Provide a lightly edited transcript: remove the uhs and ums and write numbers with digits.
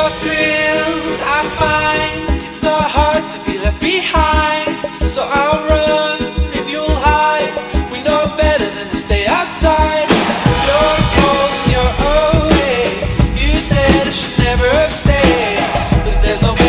your thrills I find. It's not hard to be left behind. So I'll run and you'll hide. We know better than to stay outside. You're cold and you're away. You said I should never have stayed, but there's no